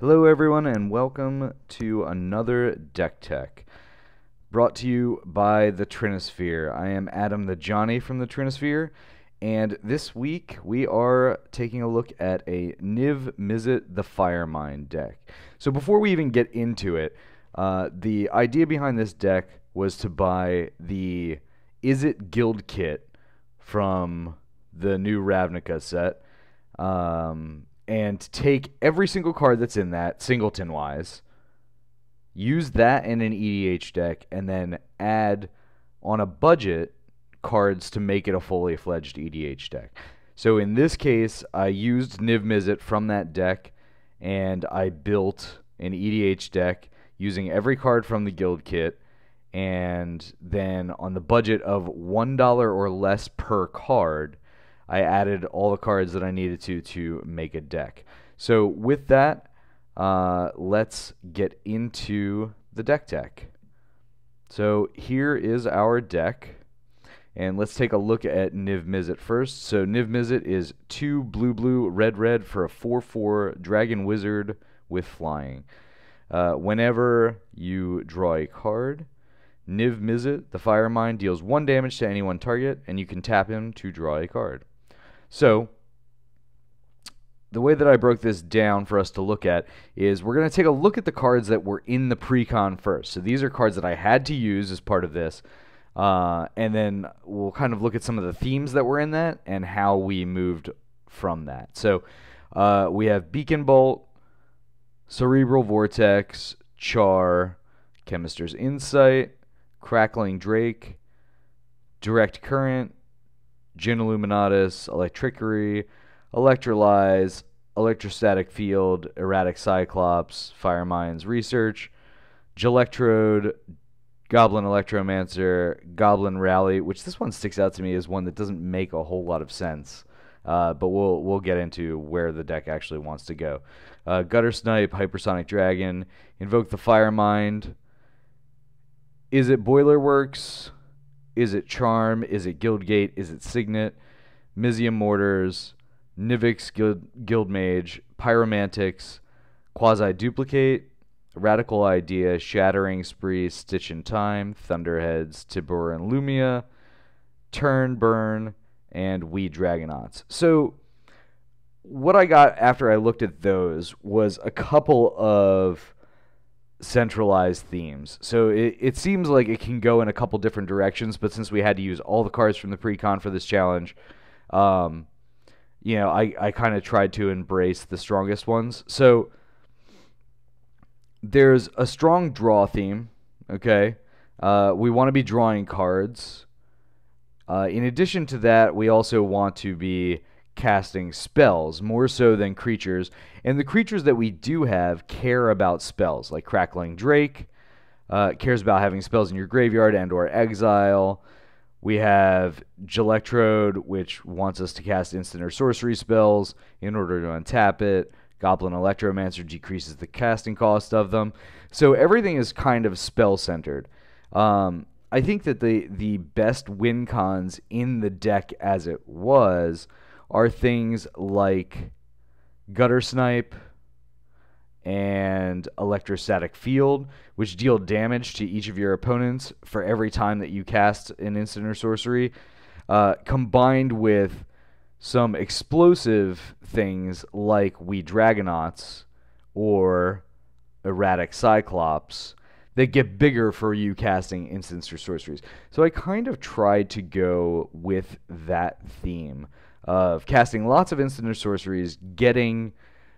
Hello everyone and welcome to another deck tech brought to you by the Trinisphere. I am Adam the Johnny from the Trinisphere, and this week we are taking a look at a Niv-Mizzet the Firemind deck. So before we even get into it, the idea behind this deck was to buy the Izzet Guild Kit from the new Ravnica set, and take every single card that's in that, singleton-wise, use that in an EDH deck, and then add, on a budget, cards to make it a fully fledged EDH deck. So in this case, I used Niv-Mizzet from that deck, and I built an EDH deck using every card from the Guild Kit, and then on the budget of $1 or less per card, I added all the cards that I needed to make a deck. So with that, let's get into the deck tech. So here is our deck, and let's take a look at Niv-Mizzet first. So Niv-Mizzet is 2 blue-blue, red-red for a 4/4 Dragon Wizard with flying. Whenever you draw a card, Niv-Mizzet the Firemind deals 1 damage to any one target, and you can tap him to draw a card. So the way that I broke this down for us to look at is we're going to take a look at the cards that were in the pre-con first. So these are cards that I had to use as part of this, and then we'll kind of look at some of the themes that were in that and how we moved from that. So we have Beacon Bolt, Cerebral Vortex, Char, Chemister's Insight, Crackling Drake, Direct Current, Gin Illuminatus, Electrickery, Electrolyze, Electrostatic Field, Erratic Cyclops, Firemind's Research, Gelectrode, Goblin Electromancer, Goblin Rally, which this one sticks out to me as one that doesn't make a whole lot of sense, but we'll get into where the deck actually wants to go. Guttersnipe, Hypersonic Dragon, Invoke the Firemind, Izzet Boilerworks, Izzet Charm, Izzet Guildgate, Izzet Signet, Mizzium Mortars, Nivix Guildmage, Pyromantics, Quasi-Duplicate, Radical Idea, Shattering Spree, Stitch and Time, Thunderheads, Tibur and Lumia, Turn, Burn, and Wee Dragonauts. So what I got after I looked at those was a couple of centralized themes. So it seems like it can go in a couple different directions, but since we had to use all the cards from the pre-con for this challenge, you know, I kind of tried to embrace the strongest ones. So there's a strong draw theme, okay? We want to be drawing cards. In addition to that, we also want to be casting spells, more so than creatures. And the creatures that we do have care about spells, like Crackling Drake cares about having spells in your graveyard and or exile. We have Gelectrode, which wants us to cast instant or sorcery spells in order to untap it. Goblin Electromancer decreases the casting cost of them. So everything is kind of spell-centered. I think that the best win cons in the deck as it was are things like Guttersnipe and Electrostatic Field, which deal damage to each of your opponents for every time that you cast an instant or sorcery, combined with some explosive things like Wee Dragonauts or Erratic Cyclops that get bigger for you casting instants or sorceries. So I kind of tried to go with that theme of casting lots of instant or sorceries, getting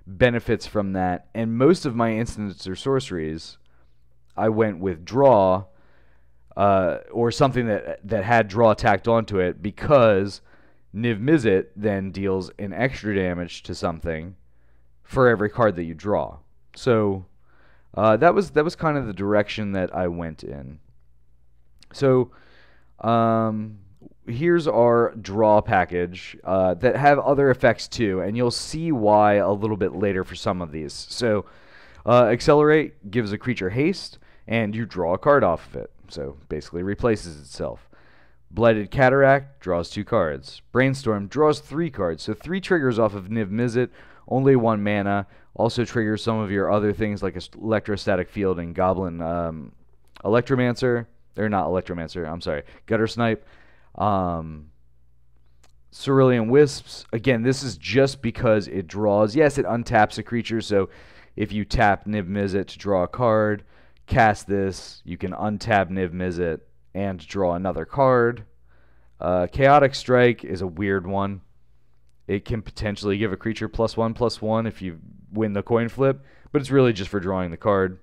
benefits from that, and most of my instants or sorceries I went with draw, or something that had draw tacked onto it, because Niv-Mizzet then deals an extra damage to something for every card that you draw. So that was kind of the direction that I went in. So here's our draw package that have other effects too, and you'll see why a little bit later for some of these. So Accelerate gives a creature haste, and you draw a card off of it, so basically replaces itself. Blighted Cataract draws 2 cards. Brainstorm draws 3 cards, so 3 triggers off of Niv-Mizzet only 1 mana. Also triggers some of your other things like Electrostatic Field and Goblin Electromancer. They're not Electromancer, I'm sorry. Guttersnipe. Cerulean Wisps. Again, this is just because it draws. Yes, it untaps a creature, so if you tap Niv-Mizzet to draw a card, cast this, you can untap Niv-Mizzet and draw another card. Chaotic Strike is a weird one. It can potentially give a creature +1/+1 if you win the coin flip, but it's really just for drawing the card.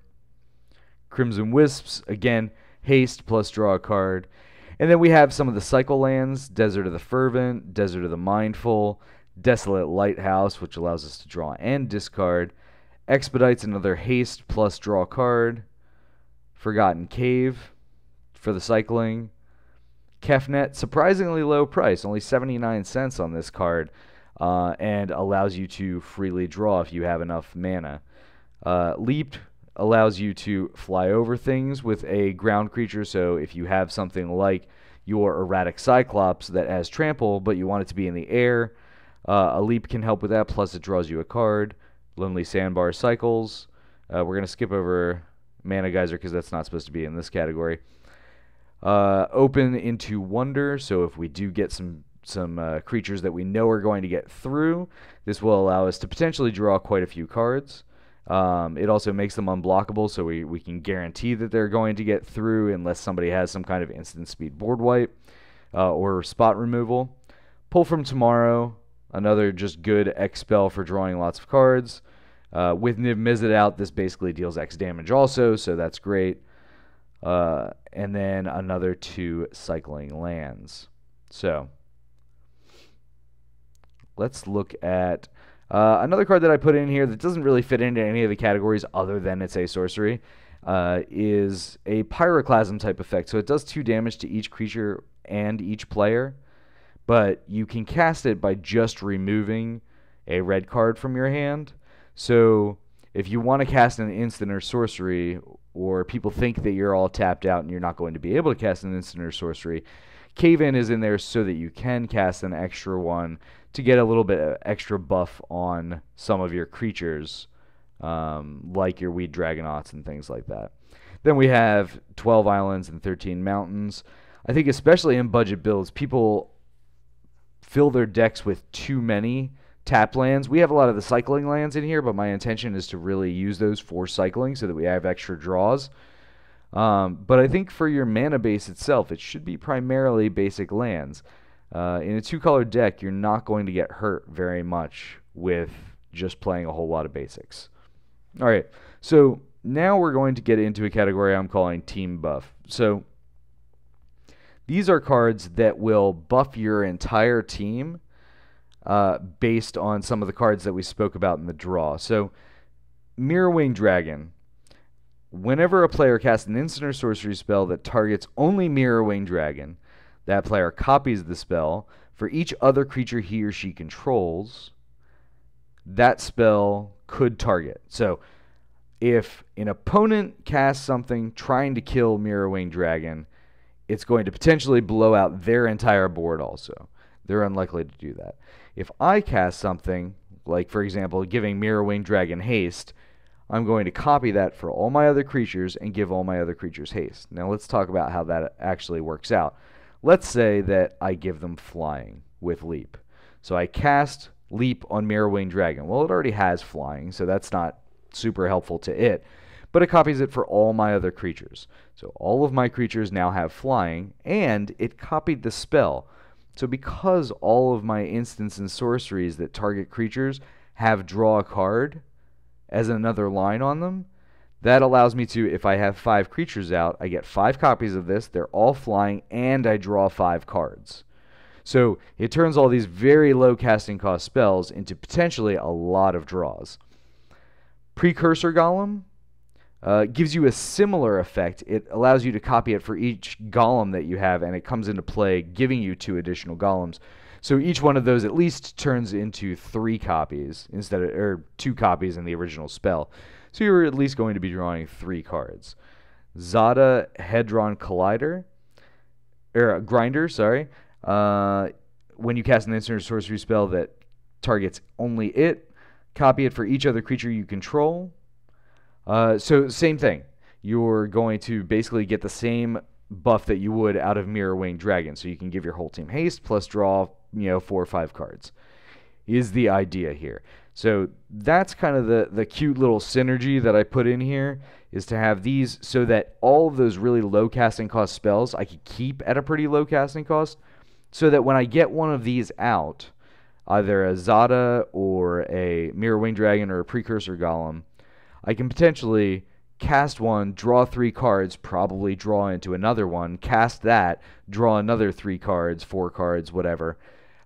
Crimson Wisps, again, haste plus draw a card. And then we have some of the cycle lands, Desert of the Fervent, Desert of the Mindful, Desolate Lighthouse, which allows us to draw and discard. Expedites, another haste plus draw card. Forgotten Cave for the cycling. Kefnet, surprisingly low price, only 79 cents on this card, and allows you to freely draw if you have enough mana. Leap allows you to fly over things with a ground creature, so if you have something like your Erratic Cyclops that has trample, but you want it to be in the air, a leap can help with that, plus it draws you a card. Lonely Sandbar cycles. We're going to skip over Mana Geyser because that's not supposed to be in this category. Open into Wonder, so if we do get some creatures that we know are going to get through, this will allow us to potentially draw quite a few cards. It also makes them unblockable, so we can guarantee that they're going to get through unless somebody has some kind of instant speed board wipe or spot removal. Pull from Tomorrow, another just good X spell for drawing lots of cards. With Niv-Mizzet out, this basically deals X damage also, so that's great. And then another 2 cycling lands. So let's look at another card that I put in here that doesn't really fit into any of the categories other than it's a sorcery, is a Pyroclasm type effect. So it does 2 damage to each creature and each player, but you can cast it by just removing a red card from your hand. So if you want to cast an instant or sorcery, or people think that you're all tapped out and you're not going to be able to cast an instant or sorcery, Cave-In is in there so that you can cast an extra one to get a little bit of extra buff on some of your creatures, like your Wee Dragonauts and things like that. Then we have 12 Islands and 13 Mountains. I think especially in budget builds, people fill their decks with too many tap lands. We have a lot of the cycling lands in here, but my intention is to really use those for cycling so that we have extra draws. But I think for your mana base itself, it should be primarily basic lands. In a 2-color deck, you're not going to get hurt very much with just playing a whole lot of basics. All right, so now we're going to get into a category I'm calling Team Buff. So these are cards that will buff your entire team based on some of the cards that we spoke about in the draw. So Mirrorwing Dragon. Whenever a player casts an instant or sorcery spell that targets only Mirrorwing Dragon, that player copies the spell. For each other creature he or she controls, that spell could target. So if an opponent casts something trying to kill Mirrorwing Dragon, it's going to potentially blow out their entire board also. They're unlikely to do that. If I cast something, like for example, giving Mirrorwing Dragon haste, I'm going to copy that for all my other creatures and give all my other creatures haste. Now let's talk about how that actually works out. Let's say that I give them flying with Leap. So I cast Leap on Mirrorwing Dragon. Well, it already has flying, so that's not super helpful to it. But it copies it for all my other creatures. So all of my creatures now have flying, and it copied the spell. So because all of my instants and sorceries that target creatures have draw a card as another line on them, that allows me to, if I have 5 creatures out, I get 5 copies of this, they're all flying, and I draw 5 cards. So it turns all these very low casting cost spells into potentially a lot of draws. Precursor Golem gives you a similar effect. It allows you to copy it for each golem that you have, and it comes into play giving you 2 additional golems. So each one of those at least turns into 3 copies instead of, or 2 copies in the original spell. So you're at least going to be drawing 3 cards. Zada Hedron Collider, or Grinder, sorry. When you cast an instant or sorcery spell that targets only it, Copy it for each other creature you control. So same thing. You're going to basically get the same buff that you would out of Mirrorwing Dragon. So you can give your whole team haste plus draw, 4 or 5 cards is the idea here. So that's kind of the cute little synergy that I put in here, is to have these so that all of those really low casting cost spells I could keep at a pretty low casting cost, so that when I get one of these out, either a Zada or a Mirrorwing Dragon or a Precursor Golem, I can potentially cast one, draw 3 cards, probably draw into another one, cast that, draw another 3 cards, 4 cards, whatever,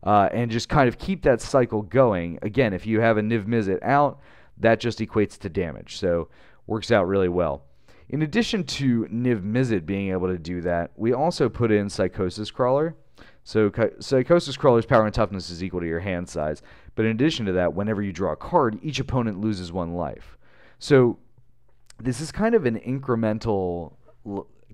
and just kind of keep that cycle going. Again, if you have a Niv-Mizzet out, that just equates to damage, so works out really well. In addition to Niv-Mizzet being able to do that, we also put in Psychosis Crawler. So Psychosis Crawler's power and toughness is equal to your hand size, but in addition to that, whenever you draw a card, each opponent loses 1 life. So this is kind of an incremental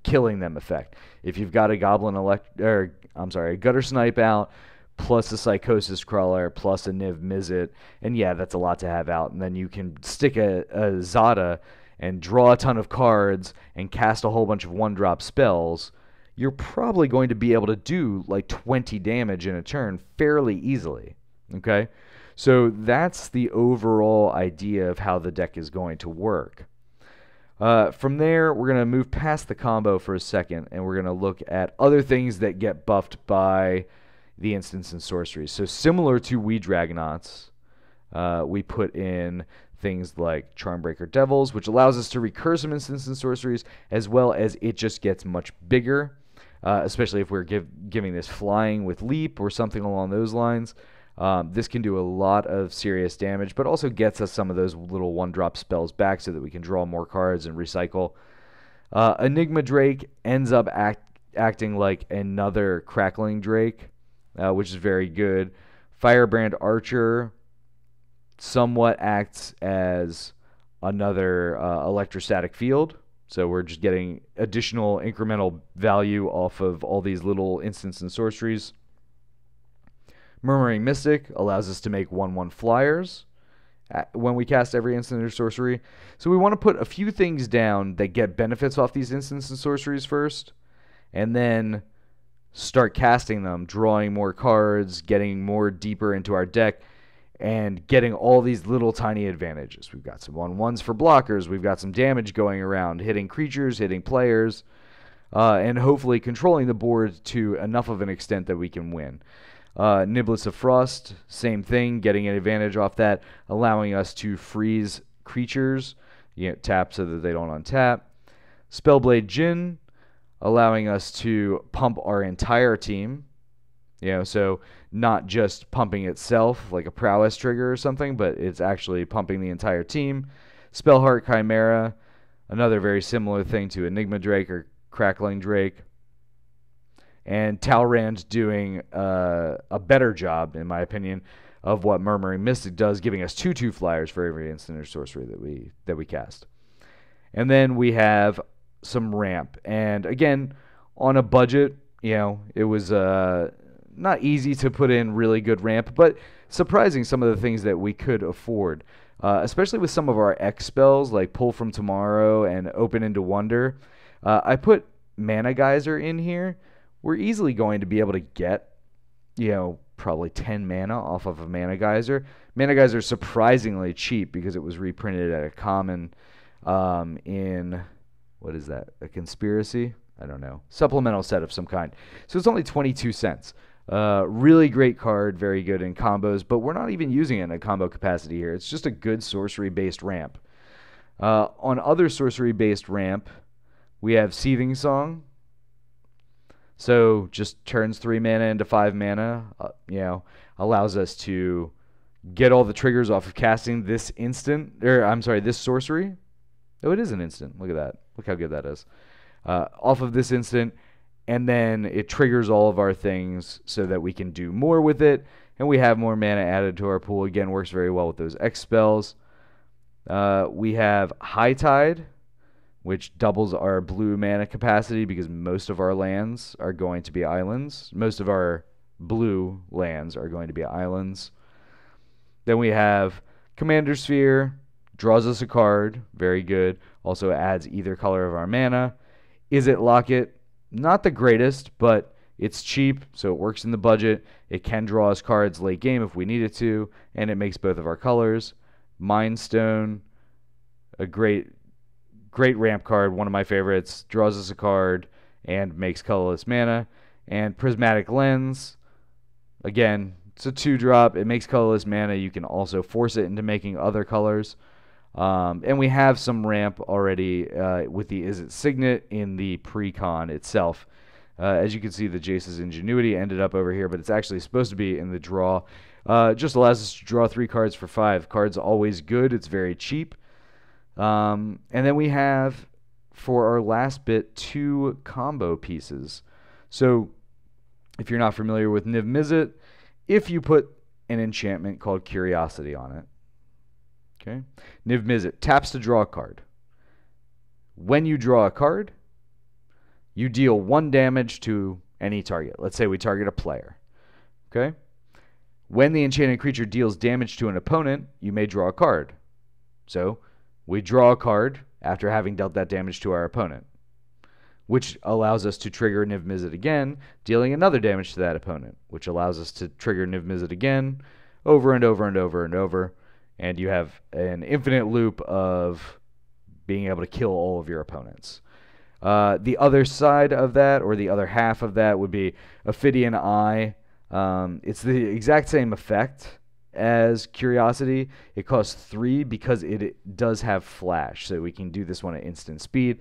killing them effect. If you've got a a Guttersnipe out, plus a Psychosis Crawler, plus a Niv-Mizzet, and yeah, that's a lot to have out. And then you can stick a Zada and draw a ton of cards and cast a whole bunch of 1-drop spells. You're probably going to be able to do like 20 damage in a turn fairly easily. Okay, so that's the overall idea of how the deck is going to work. From there, we're going to move past the combo for a second, and we're going to look at other things that get buffed by the instants and sorceries. So similar to Wee Dragonauts, we put in things like Charmbreaker Devils, which allows us to recur some instants and sorceries, as well as it just gets much bigger, especially if we're giving this flying with Leap or something along those lines. This can do a lot of serious damage, but also gets us some of those little 1-drop spells back so that we can draw more cards and recycle. Enigma Drake ends up acting like another Crackling Drake, which is very good. Firebrand Archer somewhat acts as another Electrostatic Field, so we're just getting additional incremental value off of all these little instants and sorceries. Murmuring Mystic allows us to make 1/1 flyers when we cast every instant or sorcery. So we want to put a few things down that get benefits off these instants and sorceries first, and then start casting them, drawing more cards, getting more deeper into our deck, and getting all these little tiny advantages. We've got some 1/1s for blockers. We've got some damage going around, hitting creatures, hitting players, and hopefully controlling the board to enough of an extent that we can win. Niblets of Frost, same thing, getting an advantage off that, allowing us to freeze creatures, tap so that they don't untap. Spellblade Jinn, allowing us to pump our entire team, so not just pumping itself like a prowess trigger or something, but it's actually pumping the entire team. Spellheart Chimera, another very similar thing to Enigma Drake or Crackling Drake. And Talrand doing a better job, in my opinion, of what Murmuring Mystic does, giving us 2/2 flyers for every instant or sorcery that we cast. And then we have some ramp, and again, on a budget, it was not easy to put in really good ramp, but surprising some of the things that we could afford, especially with some of our X spells like Pull from Tomorrow and Open into Wonder. I put Mana Geyser in here. We're easily going to be able to get, probably 10 mana off of a Mana Geyser. Mana Geyser is surprisingly cheap because it was reprinted at a common in, what is that, a conspiracy? I don't know. Supplemental set of some kind. So it's only 22 cents. Really great card, very good in combos, but we're not even using it in a combo capacity here. It's just a good sorcery-based ramp. On other sorcery-based ramp, we have Seething Song. So just turns 3 mana into 5 mana, allows us to get all the triggers off of casting this this sorcery. Oh, it is an instant. Look at that. Look how good that is. Off of this instant, and then it triggers all of our things so that we can do more with it, and we have more mana added to our pool. Again, works very well with those X spells. We have High Tide, which doubles our blue mana capacity because most of our lands are going to be islands. Most of our blue lands are going to be islands. Then we have Commander Sphere draws us a card. Very good. Also adds either color of our mana. Izzet Locket, not the greatest, but it's cheap, so it works in the budget. It can draw us cards late game if we need it to, and it makes both of our colors. Mind Stone, a great ramp card, one of my favorites, draws us a card and makes colorless mana. And Prismatic Lens, again, it's a 2-drop. It makes colorless mana. You can also force it into making other colors. And we have some ramp already with the Izzet Signet in the pre-con itself. As you can see, the Jace's Ingenuity ended up over here, but it's actually supposed to be in the draw. Just allows us to draw 3 cards for 5. Card's always good. It's very cheap. And then we have, for our last bit, 2 combo pieces. So if you're not familiar with Niv-Mizzet, if you put an enchantment called Curiosity on it, okay, Niv-Mizzet taps to draw a card. When you draw a card, you deal 1 damage to any target. Let's say we target a player. Okay? When the enchanted creature deals damage to an opponent, you may draw a card. So we draw a card after having dealt that damage to our opponent, which allows us to trigger Niv-Mizzet again, dealing another damage to that opponent, which allows us to trigger Niv-Mizzet again over and over and over and over, and you have an infinite loop of being able to kill all of your opponents. The other side of that, or the other half of that, would be Ophidian Eye. It's the exact same effect as Curiosity. It costs 3 because it does have flash, so we can do this one at instant speed.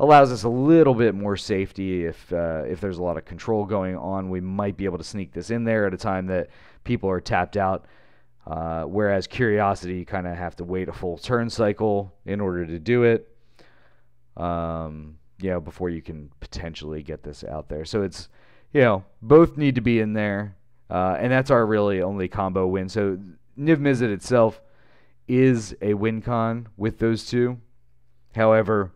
Allows us a little bit more safety if there's a lot of control going on. We might be able to sneak this in there at a time that people are tapped out, whereas Curiosity, you kind of have to wait a full turn cycle in order to do it. You know, before you can potentially get this out there. So it's, you know, both need to be in there, and that's our really only combo win. So Niv-Mizzet itself is a win con with those 2. However,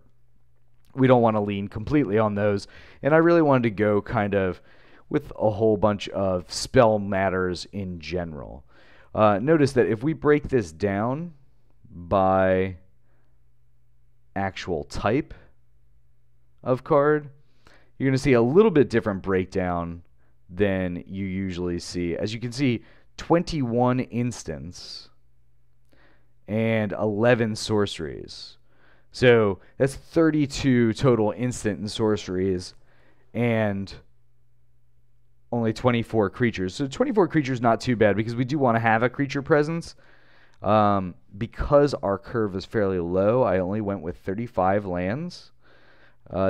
we don't want to lean completely on those, and I really wanted to go kind of with a whole bunch of spell matters in general. Notice that if we break this down by actual type of card, you're going to see a little bit different breakdown than you usually see. As you can see, 21 instants and 11 sorceries. So that's 32 total instant and sorceries and only 24 creatures. So 24 creatures, not too bad, because we do want to have a creature presence. Because our curve is fairly low, I only went with 35 lands.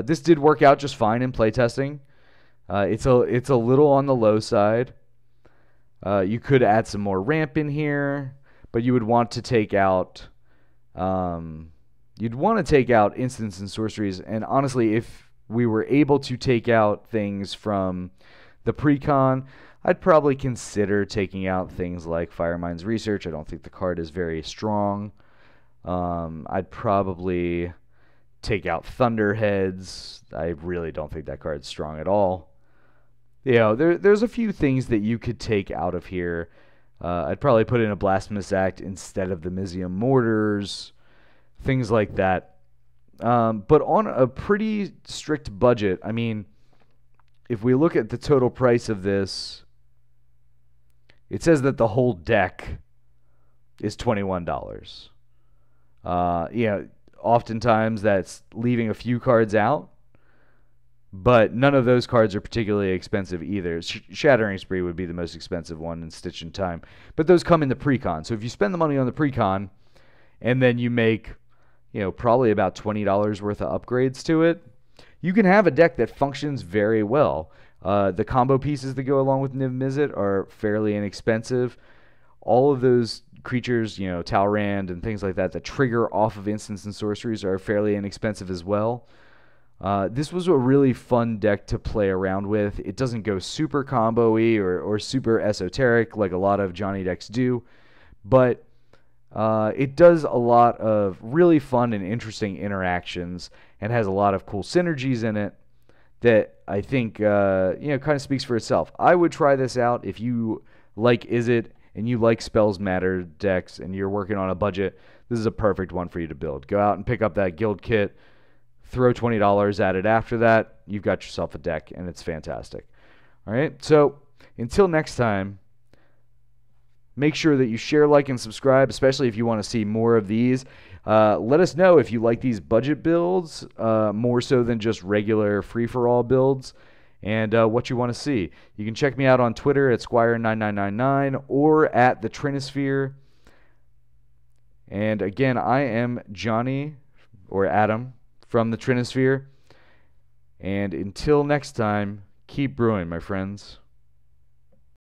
This did work out just fine in playtesting. It's a little on the low side. You could add some more ramp in here, but you would want to take out instants and sorceries. And honestly, if we were able to take out things from the pre-con, I'd probably consider taking out things like Firemind's Research. I don't think the card is very strong. I'd probably take out Thunderheads. I really don't think that card's strong at all. You know, there's a few things that you could take out of here. I'd probably put in a Blasphemous Act instead of the Mizzium Mortars, things like that. But on a pretty strict budget, I mean, if we look at the total price of this, it says that the whole deck is $21. You know, oftentimes that's leaving a few cards out, but none of those cards are particularly expensive either. Shattering Spree would be the most expensive one, and Stitch and Time, but those come in the pre-con. So if you spend the money on the pre-con and then you make, you know, probably about $20 worth of upgrades to it, you can have a deck that functions very well. The combo pieces that go along with Niv-Mizzet are fairly inexpensive. All of those creatures, you know, Talrand and things like that, that trigger off of instants and sorceries, are fairly inexpensive as well. This was a really fun deck to play around with. It doesn't go super combo-y or super esoteric like a lot of Johnny decks do, but it does a lot of really fun and interesting interactions and has a lot of cool synergies in it that I think, you know, kind of speaks for itself. I would try this out if you like Izzet and you like Spells Matter decks and you're working on a budget, this is a perfect one for you to build. Go out and pick up that guild kit, throw $20 at it after that, you've got yourself a deck, and it's fantastic. All right, so until next time, make sure that you share, like, and subscribe, especially if you want to see more of these. Let us know if you like these budget builds more so than just regular free-for-all builds, and what you want to see. You can check me out on Twitter at Squire9999 or at the Trinisphere. And again, I am Johnny, or Adam, from the Trinisphere. And until next time, keep brewing, my friends.